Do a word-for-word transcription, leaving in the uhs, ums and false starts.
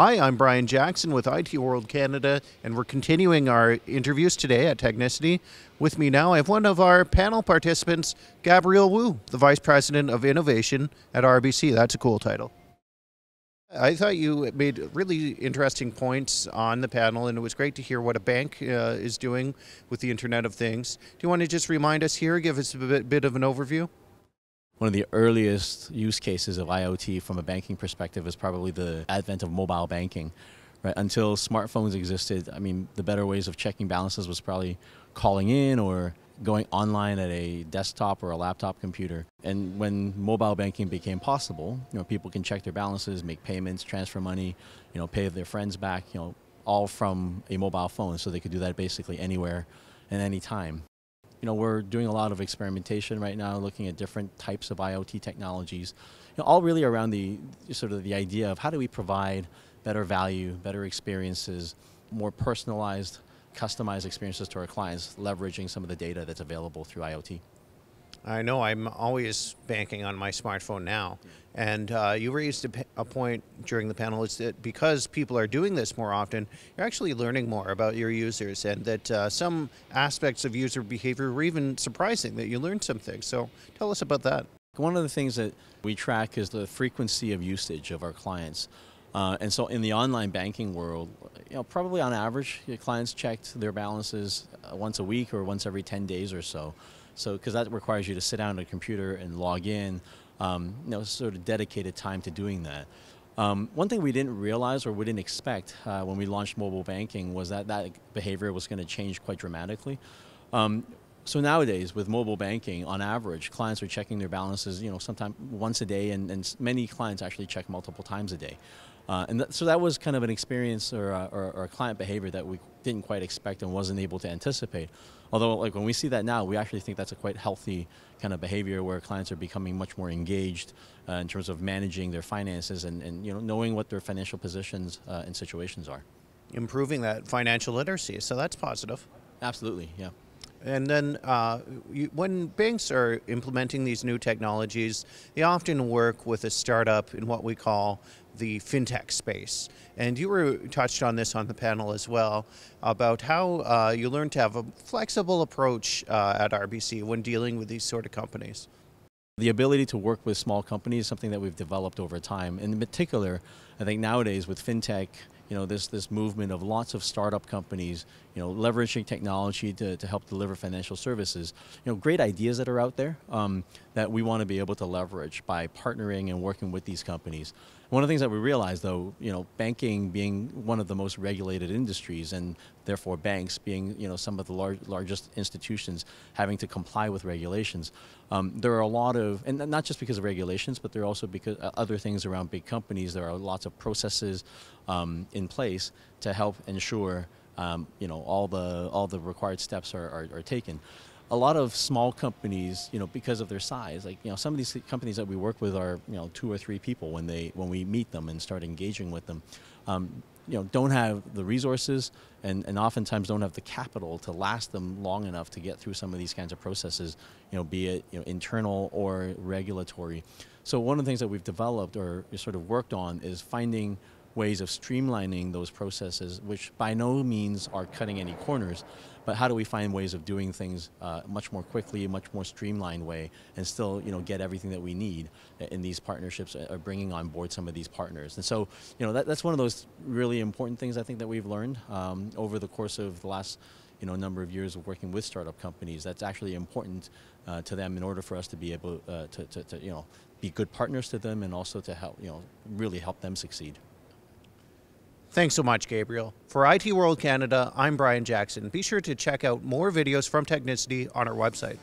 Hi, I'm Brian Jackson with I T World Canada, and we're continuing our interviews today at Technicity. With me now, I have one of our panel participants, Gabriel Woo, the Vice President of Innovation at R B C. That's a cool title. I thought you made really interesting points on the panel, and it was great to hear what a bank uh, is doing with the Internet of Things. Do you want to just remind us here, give us a bit, bit of an overview? One of the earliest use cases of I O T from a banking perspective is probably the advent of mobile banking. Right? Until smartphones existed, I mean, the better ways of checking balances was probably calling in or going online at a desktop or a laptop computer. And when mobile banking became possible, you know, people can check their balances, make payments, transfer money, you know, pay their friends back, you know, all from a mobile phone. So they could do that basically anywhere and any time. You know, we're doing a lot of experimentation right now, looking at different types of I O T technologies, you know, all really around the sort of the idea of how do we provide better value, better experiences, more personalized, customized experiences to our clients, leveraging some of the data that's available through I O T. I know I'm always banking on my smartphone now, and uh, you raised a, a point during the panel is that because people are doing this more often, you're actually learning more about your users, and that uh, some aspects of user behavior were even surprising, that you learned some things. So tell us about that. One of the things that we track is the frequency of usage of our clients. Uh, and so in the online banking world, you know, probably on average, your clients checked their balances uh, once a week or once every ten days or so. So, because that requires you to sit down at a computer and log in, um, you know, sort of dedicated time to doing that. Um, one thing we didn't realize or we didn't expect uh, when we launched mobile banking was that that behavior was going to change quite dramatically. Um, so nowadays, with mobile banking, on average, clients are checking their balances, you know, sometimes once a day, and, and many clients actually check multiple times a day. Uh, and th so that was kind of an experience or, uh, or, or a client behavior that we didn't quite expect and wasn't able to anticipate. Although, like, when we see that now, we actually think that's a quite healthy kind of behavior where clients are becoming much more engaged uh, in terms of managing their finances and, and you know, knowing what their financial positions uh, and situations are. Improving that financial literacy, so that's positive. Absolutely, yeah. And then uh, you, when banks are implementing these new technologies, they often work with a startup in what we call the fintech space. And you were touched on this on the panel as well, about how uh, you learn to have a flexible approach uh, at R B C when dealing with these sort of companies. The ability to work with small companies is something that we've developed over time. And in particular, I think nowadays with fintech, you know, this, this movement of lots of startup companies, you know, leveraging technology to, to help deliver financial services, you know, great ideas that are out there um, that we want to be able to leverage by partnering and working with these companies. One of the things that we realized though, you know, banking being one of the most regulated industries and therefore banks being, you know, some of the lar largest institutions having to comply with regulations, um, there are a lot of, and not just because of regulations, but there are also because uh, other things around big companies, there are lots of processes um, in place to help ensure um, you know, all the, all the required steps are, are, are taken. A lot of small companies, you know, because of their size, like, you know, some of these companies that we work with are, you know, two or three people when they, when we meet them and start engaging with them, um, you know, don't have the resources and, and oftentimes don't have the capital to last them long enough to get through some of these kinds of processes, you know, be it, you know, internal or regulatory. So one of the things that we've developed or sort of worked on is finding ways of streamlining those processes, which by no means are cutting any corners, but how do we find ways of doing things uh, much more quickly, much more streamlined way, and still, you know, get everything that we need in these partnerships or bringing on board some of these partners. And so, you know, that, that's one of those really important things I think that we've learned um, over the course of the last, you know, number of years of working with startup companies. That's actually important uh, to them in order for us to be able uh, to, to, to, you know, be good partners to them and also to help, you know, really help them succeed. Thanks so much, Gabriel. For I T World Canada, I'm Brian Jackson. Be sure to check out more videos from Technicity on our website.